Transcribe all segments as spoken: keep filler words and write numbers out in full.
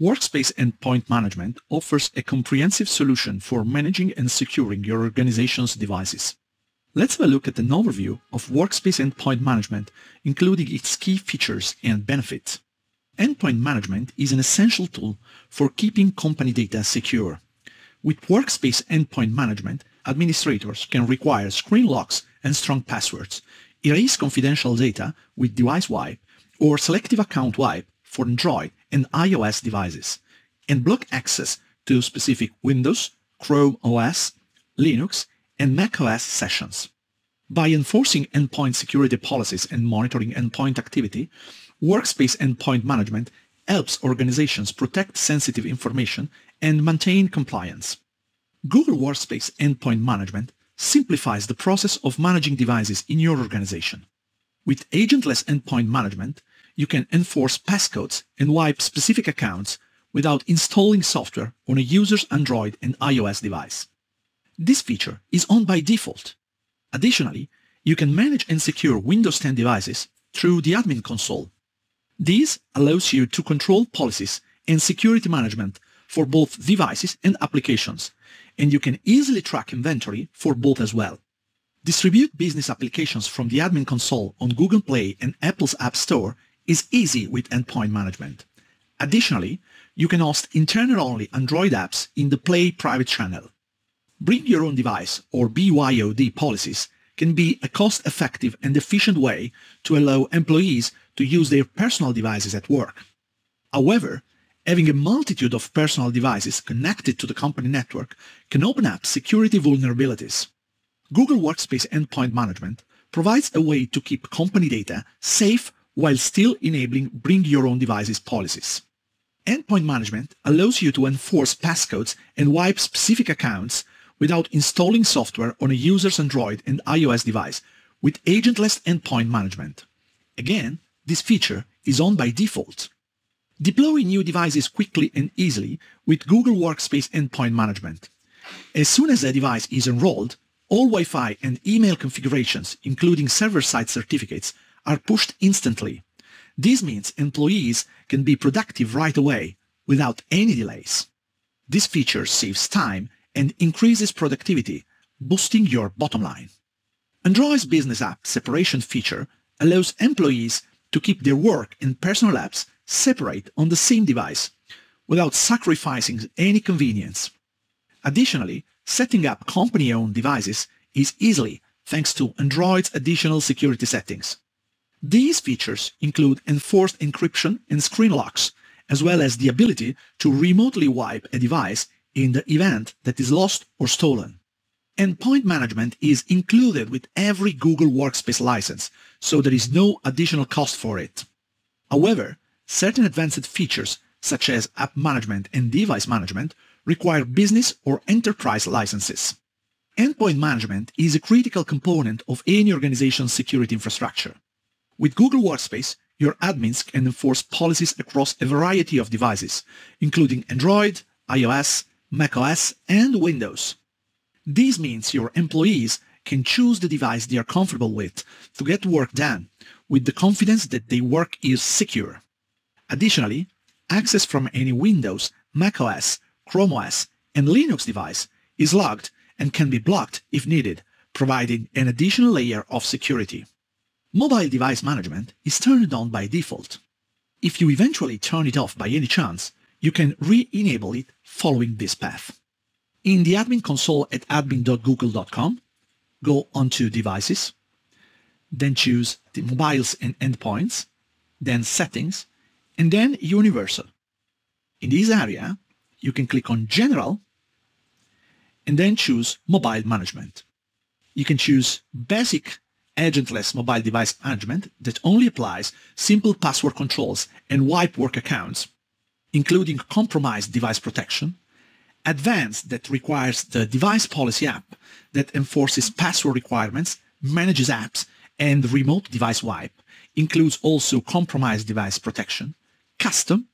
Workspace Endpoint Management offers a comprehensive solution for managing and securing your organization's devices. Let's have a look at an overview of Workspace Endpoint Management, including its key features and benefits. Endpoint Management is an essential tool for keeping company data secure. With Workspace Endpoint Management, administrators can require screen locks and strong passwords, erase confidential data with device wipe or selective account wipe for Android and iOS devices, and block access to specific Windows, Chrome O S, Linux, and macOS sessions. By enforcing endpoint security policies and monitoring endpoint activity, Workspace Endpoint Management helps organizations protect sensitive information and maintain compliance. Google Workspace Endpoint Management simplifies the process of managing devices in your organization. With agentless endpoint management, you can enforce passcodes and wipe specific accounts without installing software on a user's Android and iOS device. This feature is on by default. Additionally, you can manage and secure Windows ten devices through the Admin Console. This allows you to control policies and security management for both devices and applications, and you can easily track inventory for both as well. Distribute business applications from the Admin Console on Google Play and Apple's App Store is easy with endpoint management. Additionally, you can host internal-only Android apps in the Play private channel. Bring your own device or B Y O D policies can be a cost-effective and efficient way to allow employees to use their personal devices at work. However, having a multitude of personal devices connected to the company network can open up security vulnerabilities. Google Workspace Endpoint Management provides a way to keep company data safe while still enabling bring your own devices policies. Endpoint Management allows you to enforce passcodes and wipe specific accounts without installing software on a user's Android and iOS device with agentless endpoint management. Again, this feature is on by default. Deploy new devices quickly and easily with Google Workspace Endpoint Management. As soon as a device is enrolled, all Wi-Fi and email configurations, including server-side certificates, are pushed instantly. This means employees can be productive right away, without any delays. This feature saves time and increases productivity, boosting your bottom line. Android's business app separation feature allows employees to keep their work and personal apps separate on the same device, without sacrificing any convenience. Additionally, setting up company-owned devices is easy thanks to Android's additional security settings. These features include enforced encryption and screen locks, as well as the ability to remotely wipe a device in the event that is lost or stolen. Endpoint management is included with every Google Workspace license, so there is no additional cost for it. However, certain advanced features, such as app management and device management, require business or enterprise licenses. Endpoint management is a critical component of any organization's security infrastructure. With Google Workspace, your admins can enforce policies across a variety of devices, including Android, iOS, macOS, and Windows. This means your employees can choose the device they are comfortable with to get work done, with the confidence that their work is secure. Additionally, access from any Windows, macOS, Chrome O S, and Linux device is logged and can be blocked if needed, providing an additional layer of security. Mobile device management is turned on by default. If you eventually turn it off by any chance, you can re-enable it following this path. In the Admin Console at admin dot google dot com, go onto Devices, then choose the Mobiles and Endpoints, then Settings, and then Universal. In this area, you can click on General and then choose Mobile Management. You can choose Basic Agentless Mobile Device Management that only applies simple password controls and wipe work accounts, including compromised device protection, Advanced that requires the Device Policy app that enforces password requirements, manages apps, and remote device wipe, includes also compromised device protection, Custom,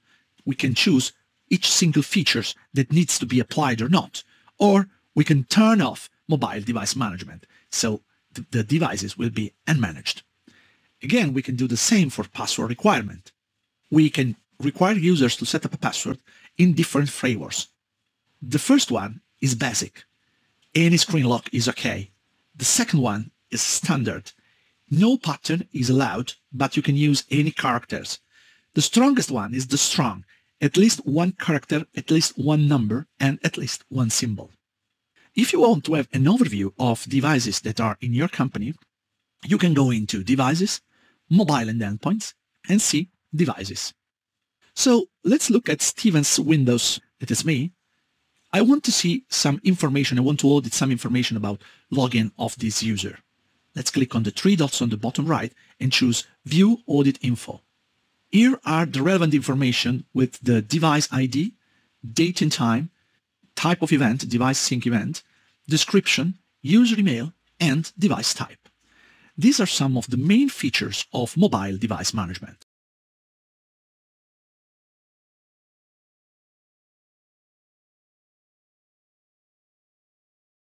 we can choose each single feature that needs to be applied or not, or we can turn off mobile device management, so th the devices will be unmanaged. Again, we can do the same for password requirement. We can require users to set up a password in different flavors. The first one is basic. Any screen lock is okay. The second one is standard. No pattern is allowed, but you can use any characters. The strongest one is the strong, at least one character, at least one number, and at least one symbol. If you want to have an overview of devices that are in your company, you can go into Devices, Mobile and Endpoints, and see Devices. So let's look at Steven's Windows, that is me. I want to see some information, I want to audit some information about login of this user. Let's click on the three dots on the bottom right and choose View Audit Info. Here are the relevant information with the device I D, date and time, type of event, device sync event, description, user email, and device type. These are some of the main features of mobile device management.